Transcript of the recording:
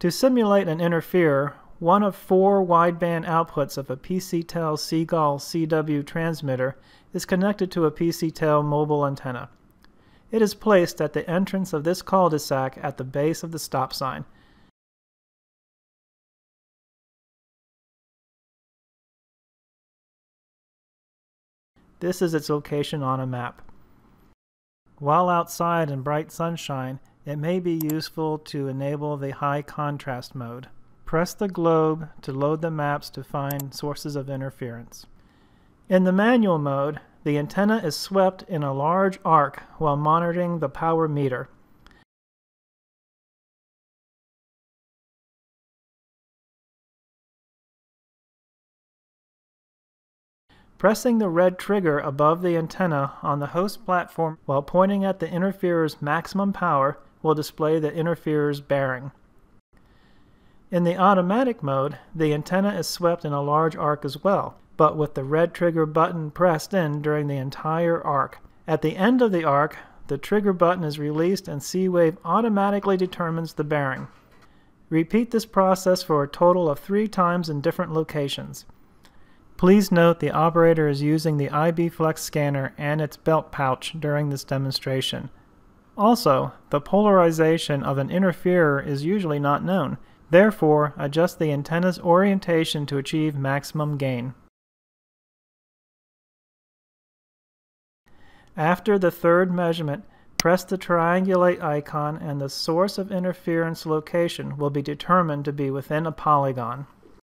To simulate and interfere, one of four wideband outputs of a PC-TEL Seagull CW transmitter is connected to a PC-TEL mobile antenna. It is placed at the entrance of this cul-de-sac at the base of the stop sign. This is its location on a map. While outside in bright sunshine, it may be useful to enable the high contrast mode. Press the globe to load the maps to find sources of interference. In the manual mode, the antenna is swept in a large arc while monitoring the power meter. Pressing the red trigger above the antenna on the host platform while pointing at the interferer's maximum power will display the interferer's bearing. In the automatic mode, the antenna is swept in a large arc as well, but with the red trigger button pressed in during the entire arc. At the end of the arc, the trigger button is released and SeeWave automatically determines the bearing. Repeat this process for a total of 3 times in different locations. Please note the operator is using the IB Flex scanner and its belt pouch during this demonstration. Also, the polarization of an interferer is usually not known. Therefore, adjust the antenna's orientation to achieve maximum gain. After the third measurement, press the triangulate icon and the source of interference location will be determined to be within a polygon.